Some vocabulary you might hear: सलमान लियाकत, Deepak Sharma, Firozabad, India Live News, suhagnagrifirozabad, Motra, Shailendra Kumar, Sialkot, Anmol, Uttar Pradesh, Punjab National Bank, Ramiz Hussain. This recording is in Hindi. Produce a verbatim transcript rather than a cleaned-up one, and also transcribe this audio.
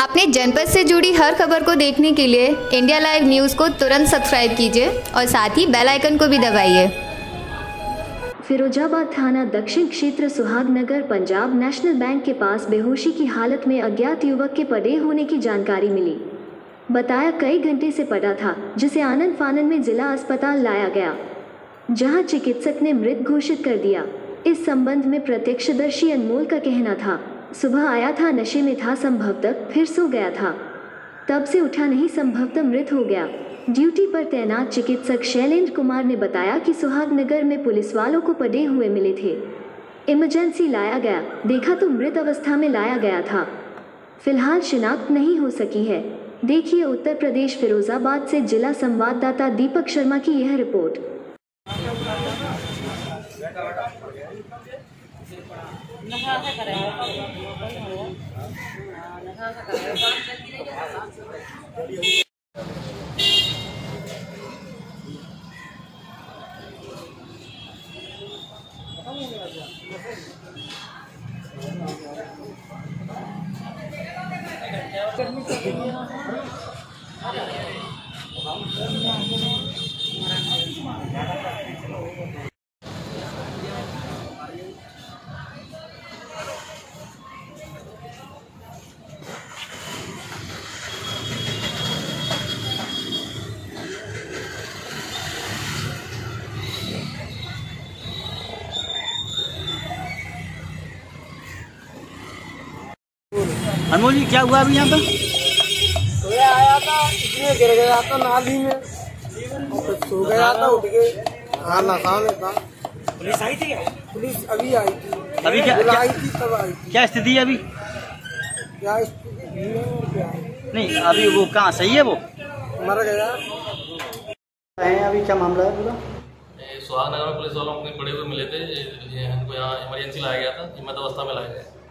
अपने जनपद से जुड़ी हर खबर को देखने के लिए इंडिया लाइव न्यूज़ को तुरंत सब्सक्राइब कीजिए और साथ ही बेल आइकन को भी दबाइए। फिरोजाबाद थाना दक्षिण क्षेत्र सुहाग नगर पंजाब नेशनल बैंक के पास बेहोशी की हालत में अज्ञात युवक के पड़े होने की जानकारी मिली। बताया कई घंटे से पड़ा था, जिसे आनन फानन में जिला अस्पताल लाया गया, जहां चिकित्सक ने मृत घोषित कर दिया। इस संबंध में प्रत्यक्षदर्शी अनमोल का कहना था, सुबह आया था, नशे में था, संभवतः फिर सो गया था, तब से उठा नहीं, संभवतः मृत हो गया। ड्यूटी पर तैनात चिकित्सक शैलेंद्र कुमार ने बताया कि सुहाग नगर में पुलिस वालों को पड़े हुए मिले थे, इमरजेंसी लाया गया, देखा तो मृत अवस्था में लाया गया था, फिलहाल शिनाख्त नहीं हो सकी है। देखिए उत्तर प्रदेश फिरोजाबाद से जिला संवाददाता दीपक शर्मा की यह रिपोर्ट। अनमोल जी क्या हुआ अभी यहाँ पर? सोया आया था, इसमें गिर गया था नाली में, सो गया था, उठ के हाँ नशा में था। पुलिस आई थी क्या? पुलिस अभी आई थी, अभी क्या आई थी, तब आई थी। क्या स्थिति है अभी? क्या स्थिति नहीं, अभी वो कहाँ सही है? वो मर गया है। अभी क्या मामला है पूरा? सुहाग नगर में पुलिस वालों को पड़े हुए मिले थे, इनको यहाँ इमरजेंसी लाया गया था, हिम्मत अवस्था में लाया गया।